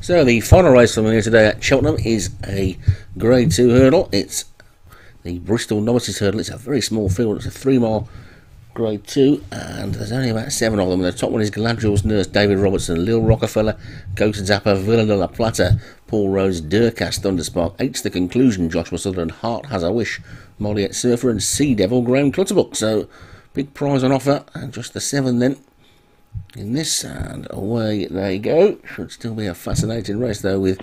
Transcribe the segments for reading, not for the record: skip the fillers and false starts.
So the final race from here today at Cheltenham is a Grade 2 hurdle. It's the Bristol Novices Hurdle. It's a very small field. It's a 3-mile Grade 2, and there's only about 7 of them. The top one is Galadriel's Nurse, David Robertson, Lil Rockefeller, Gota Zappa, Villa de la Plata, Paul Rose Durkast, Thunderspark H, The Conclusion, Joshua Sutherland, Hart Has a Wish, Molliette Surfer, and Sea Devil, Graham Clutterbuck. So big prize on offer, and just the 7 then in this, and away they go. Should still be a fascinating race though, with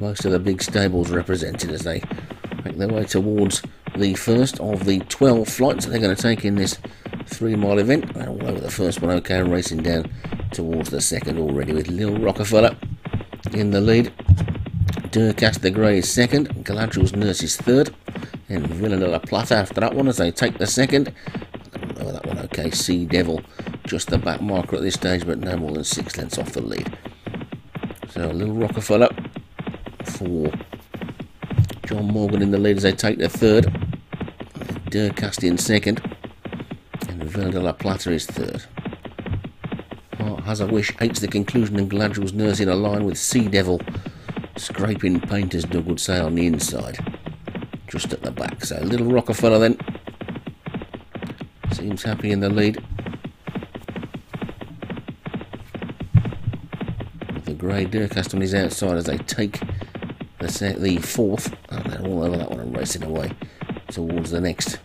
most of the big stables represented as they make their way towards the first of the 12 flights that they're going to take in this 3-mile event. And all over the first one, okay, racing down towards the second already, with Lil Rockefeller in the lead. Durkas the Grey is second, Galadriel's Nurse is third, and Villa de la Plata after that one as they take the second. Over that one, okay, Sea Devil just the back marker at this stage, but no more than 6 lengths off the lead. So Lil Rockefeller for John Morgan in the lead as they take the third. Durkas in second, and Villa de la Plata is third. Hart Has a Wish, H the Conclusion, and Galadriel's Nurse in a line, with Sea Devil scraping paint, as Doug would say, on the inside, just at the back. So Lil Rockefeller then seems happy in the lead. Grey Durkast on his outside as they take the fourth, and they're all over that one and racing away towards the next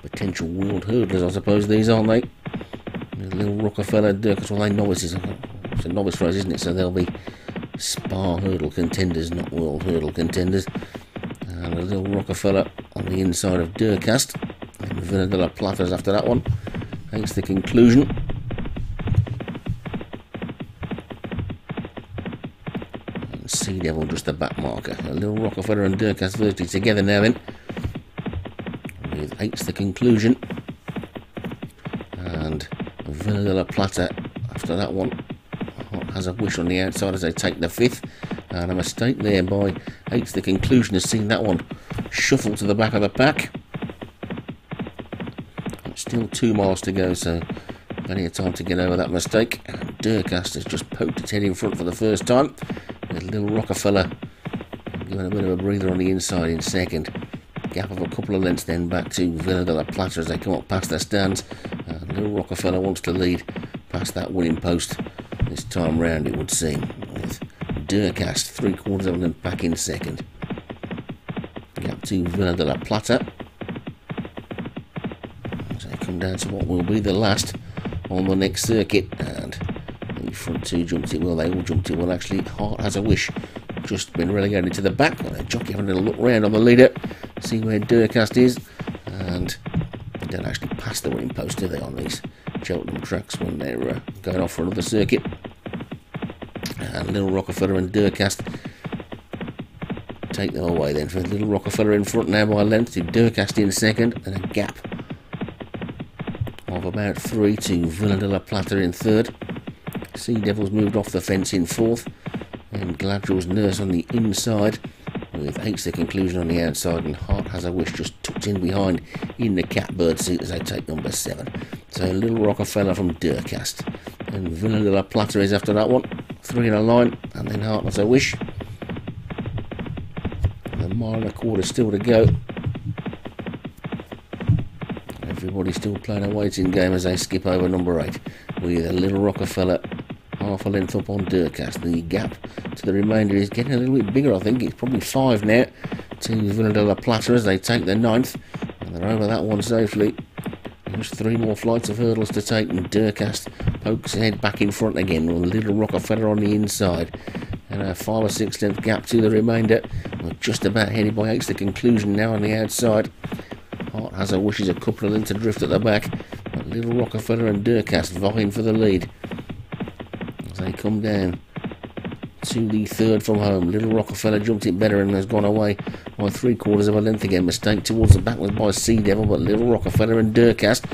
potential world hurdlers, I suppose these, aren't they? Lil Rockefeller, Durkast, well, they novices. It's a novice race, isn't it? So they'll be Spa hurdle contenders, not world hurdle contenders. And a Lil Rockefeller on the inside of Durkast, and Villa de la Plata's after that one. That's the Conclusion. Sea Devil just the back marker. Lil Rockefeller and Durkas virtually together now then, with H the Conclusion and Villa de la Plata after that one. Hart Has a Wish on the outside as they take the fifth, and a mistake there by H the Conclusion has seen that one shuffle to the back of the pack. Still 2 miles to go, so plenty of time to get over that mistake. And Durkas has just poked its head in front for the first time. Lil Rockefeller giving a bit of a breather on the inside in second. Gap of a couple of lengths then back to Villa de la Plata as they come up past their stands. Lil Rockefeller wants to lead past that winning post this time round, it would seem, with Durkas 3/4 of a length back in second. Gap to Villa de la Plata as they come down to what will be the last on the next circuit, and front two jumped it well. They all jumped it well, actually. Hart Has a Wish just been relegated to the back. Well, the jockey having a look round on the leader, see where Durkast is, and they don't actually pass the winning post, do they, on these Cheltenham tracks when they're going off for another circuit. And Lil Rockefeller and Durkast take them away then, for Lil Rockefeller in front now by length to Durkast in second, and a gap of about 3 to Villa de la Plata in third. Sea Devil's moved off the fence in fourth, and Galadriel's Nurse on the inside, with H the Conclusion on the outside, and Hart Has a Wish just tucked in behind in the catbird seat as they take number 7. So Lil Rockefeller from Durkast, and Villa de la Plata is after that one. 3 in a line, and then Hart Has a Wish. And a mile and a quarter still to go. Everybody's still playing a waiting game as they skip over number 8, with a Lil Rockefeller half a length up on Durkast. The gap to the remainder is getting a little bit bigger, I think. It's probably 5 now to Villa de la Plata as they take the 9th, and they're over that one safely. Just 3 more flights of hurdles to take, and Durkast pokes head back in front again, with Lil Rockefeller on the inside, and a 5 or 6 length gap to the remainder. We're just about headed by H the Conclusion now on the outside. Hart Has a Wish is a couple of lengths adrift at the back. Lil Rockefeller and Durkast vying for the lead as they come down to the third from home. Lil Rockefeller jumped it better and has gone away by 3/4 of a length again. Mistake towards the back was by Sea Devil, but Lil Rockefeller and Durkast,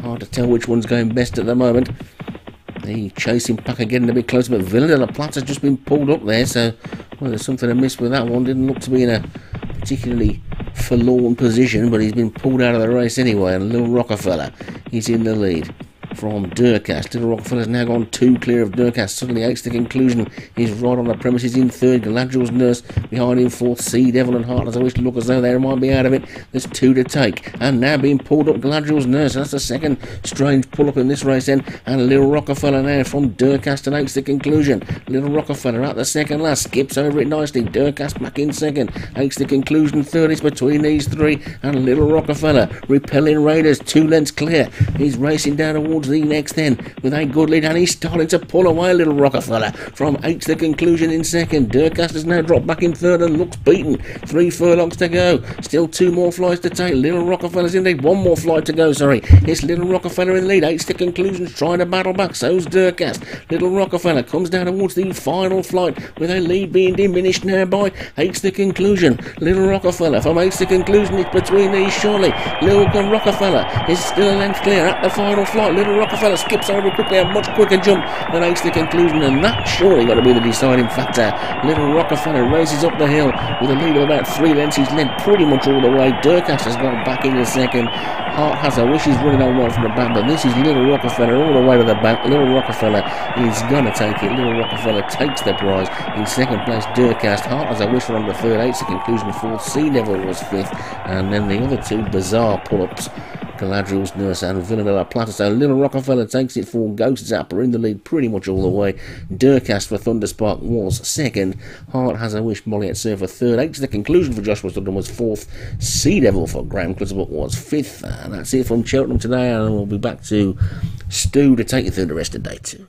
hard to tell which one's going best at the moment. The chasing pack again a bit closer, but Villa de la Plata's just been pulled up there, so well, there's something amiss with that one. Didn't look to be in a particularly forlorn position, but he's been pulled out of the race anyway, and Lil Rockefeller is in the lead. from Durkas. Little Rockefeller's now gone two clear of Durkas. Suddenly H the Conclusion is right on the premises in third. Galadriel's Nurse behind in fourth. Sea Devil and Hart Has a Wish look as though they might be out of it. There's two to take. And now being pulled up, Galadriel's Nurse. That's the second strange pull-up in this race then. And Lil Rockefeller now from Durkas to H the Conclusion. Little Rockefeller at the second last. Skips over it nicely. Durkas back in second. H the Conclusion third. It's between these three. And Little Rockefeller repelling Raiders. Two lengths clear. He's racing down towards the next then with a good lead, and he's starting to pull away Little Rockefeller from H the Conclusion in second. Durkas has now dropped back in third and looks beaten. Three furlongs to go. Still two more flights to take. Little Rockefeller's indeed. One more flight to go, sorry. It's Little Rockefeller in lead. H the Conclusion's trying to battle back. So's Durkas. Little Rockefeller comes down towards the final flight with a lead being diminished now by H the Conclusion. Little Rockefeller from H the Conclusion is between these surely. Little Rockefeller is still a length clear at the final flight. Little Rockefeller skips over quickly, a much quicker jump than H the Conclusion, and that surely got to be the deciding factor. Little Rockefeller races up the hill with a lead of about three lengths. He's led pretty much all the way. Durkas has gone back in the second. Hart Has a Wish is running on right from the back, but this is Little Rockefeller all the way to the back. Little Rockefeller is going to take it. Little Rockefeller takes the prize. In second place, Durkas. Hart Has a Wish for under third. H the Conclusion fourth. Sea Devil was fifth. And then the other two bizarre pull-ups, Galadriel's Nurse and Villa de la Plata. So Little Rockefeller takes it for Ghost Zapper in the lead pretty much all the way. Durkas for Thunderspark was second. Hart Has a Wish, Molliette Surfer third. H the Conclusion for Joshua Sutherland was fourth. Sea Devil for Graham Clutterbuck was fifth. And that's it from Cheltenham today, and we'll be back to Stu to take you through the rest of day two.